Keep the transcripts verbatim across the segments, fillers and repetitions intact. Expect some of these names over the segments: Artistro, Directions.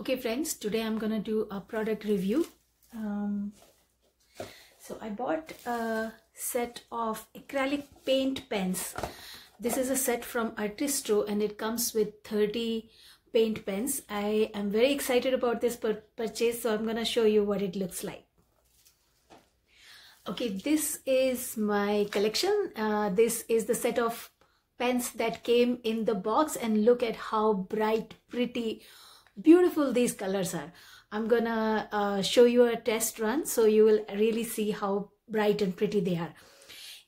Okay friends, today I'm gonna do a product review. Um, so I bought a set of acrylic paint pens. This is a set from Artistro and it comes with thirty paint pens. I am very excited about this purchase, so I'm gonna show you what it looks like. Okay, this is my collection. Uh, this is the set of pens that came in the box, and look at how bright, pretty, beautiful these colors are. I'm gonna uh, show you a test run so you will really see how bright and pretty they are.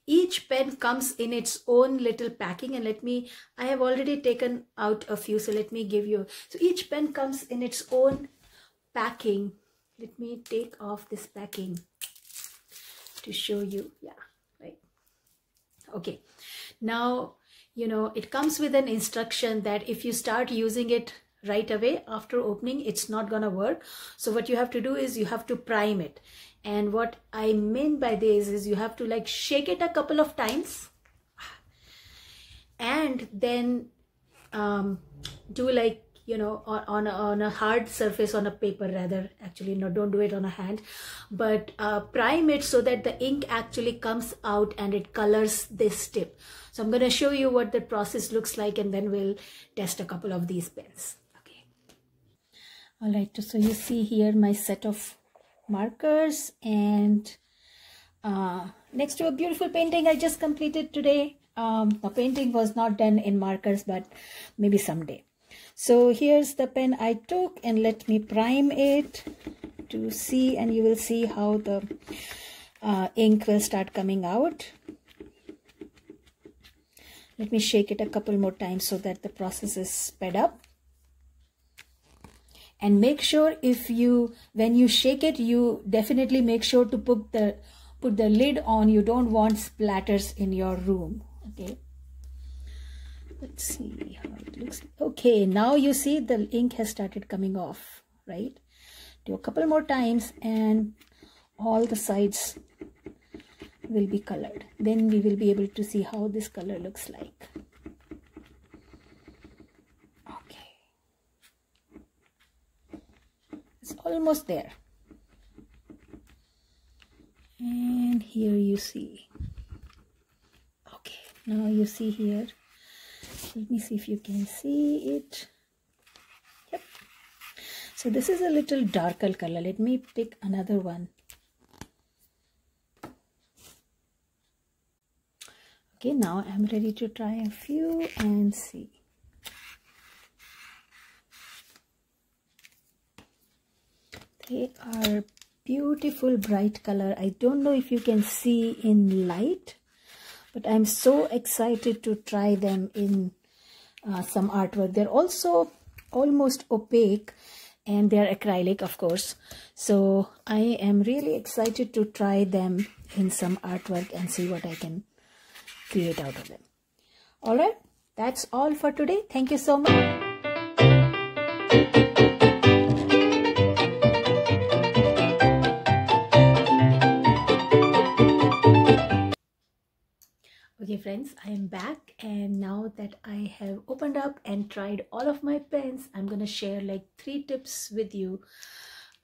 Each pen comes in its own little packing, and let me, I have already taken out a few, so let me give you. So each pen comes in its own packing. Let me take off this packing to show you. Yeah, right. Okay, now you know it comes with an instruction that if you start using it right away after opening, it's not gonna work. So what you have to do is you have to prime it, and what I mean by this is you have to like shake it a couple of times and then um, do like, you know, on, on, a, on a hard surface, on a paper rather, actually, no, don't do it on a hand, but uh, prime it so that the ink actually comes out and it colors this tip. So I'm gonna show you what the process looks like, and then we'll test a couple of these pens. Okay. All right, so you see here my set of markers, and uh, next to a beautiful painting I just completed today. Um, the painting was not done in markers, but maybe someday. So here's the pen I took, and let me prime it to see, and you will see how the uh, ink will start coming out. Let me shake it a couple more times so that the process is sped up. And make sure if you, when you shake it, you definitely make sure to put the, put the lid on. You don't want splatters in your room, okay? Let's see how it looks. Okay, now you see the ink has started coming off, right? Do a couple more times and all the sides will be colored. Then we will be able to see how this color looks like. Okay. It's almost there. And here you see. Okay, now you see here. Let me see if you can see it. Yep. So this is a little darker color. Let me pick another one. Okay, now I'm ready to try a few and see. They are beautiful bright color. I don't know if you can see in light, but I'm so excited to try them in uh, some artwork. They're also almost opaque, and they're acrylic, of course. So I am really excited to try them in some artwork and see what I can create out of them. All right, that's all for today. Thank you so much. Okay friends, I am back, and now that I have opened up and tried all of my pens, I'm gonna share like three tips with you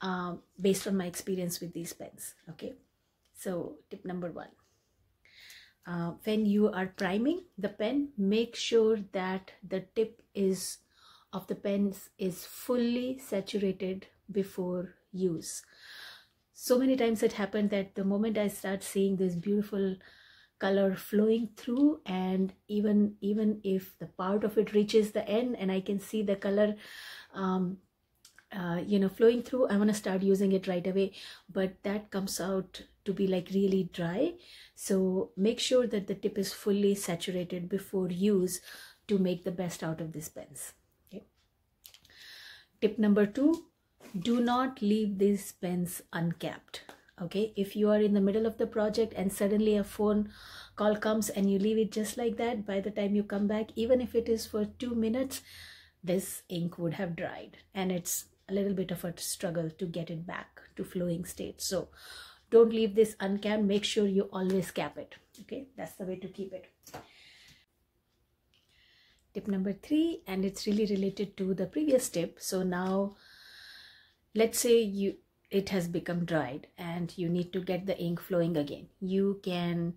um, based on my experience with these pens. Okay, so tip number one, uh, when you are priming the pen, make sure that the tip is of the pens is fully saturated before use. So many times it happened that the moment I start seeing this beautiful color flowing through, and even even if the part of it reaches the end and I can see the color um, uh, you know flowing through, I want to start using it right away, but that comes out to be like really dry. So make sure that the tip is fully saturated before use to make the best out of these pens. Okay. Tip number two, do not leave these pens uncapped. Okay, if you are in the middle of the project and suddenly a phone call comes and you leave it just like that, by the time you come back, even if it is for two minutes, this ink would have dried, and it's a little bit of a struggle to get it back to flowing state. So don't leave this uncapped. Make sure you always cap it. Okay, that's the way to keep it. Tip number three, and it's really related to the previous tip. So now let's say you it has become dried and you need to get the ink flowing again. You can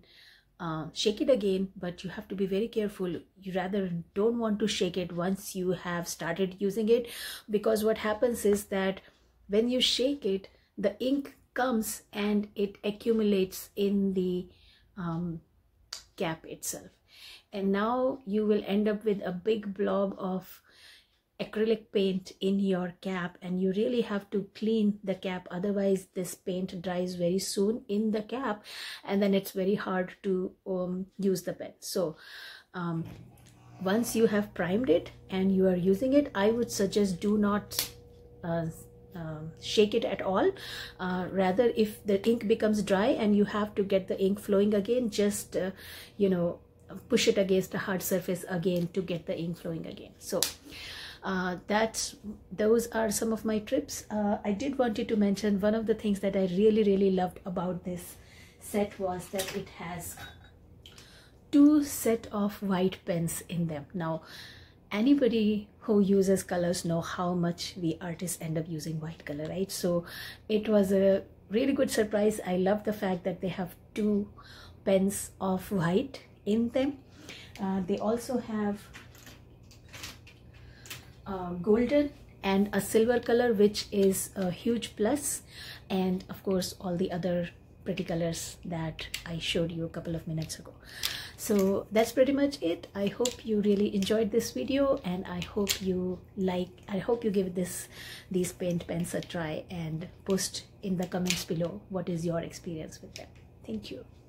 uh, shake it again, but you have to be very careful. You rather don't want to shake it once you have started using it, because what happens is that when you shake it, the ink comes and it accumulates in the um, cap itself, and now you will end up with a big blob of acrylic paint in your cap, and you really have to clean the cap, otherwise this paint dries very soon in the cap, and then it's very hard to um, use the pen. So um, once you have primed it and you are using it, I would suggest do not uh, uh, shake it at all. Uh, rather, if the ink becomes dry and you have to get the ink flowing again, just uh, you know, push it against a hard surface again to get the ink flowing again. So Uh, that's those are some of my tips. Uh, I did want you to mention one of the things that I really really loved about this set was that it has two set of white pens in them. Now, anybody who uses colors know how much we artists end up using white color, right? So it was a really good surprise. I love the fact that they have two pens of white in them. Uh, they also have Uh, golden and a silver color, which is a huge plus, and of course all the other pretty colors that I showed you a couple of minutes ago. So that's pretty much it. I hope you really enjoyed this video, and I hope you like I hope you give this these paint pens a try and post in the comments below what is your experience with them. Thank you.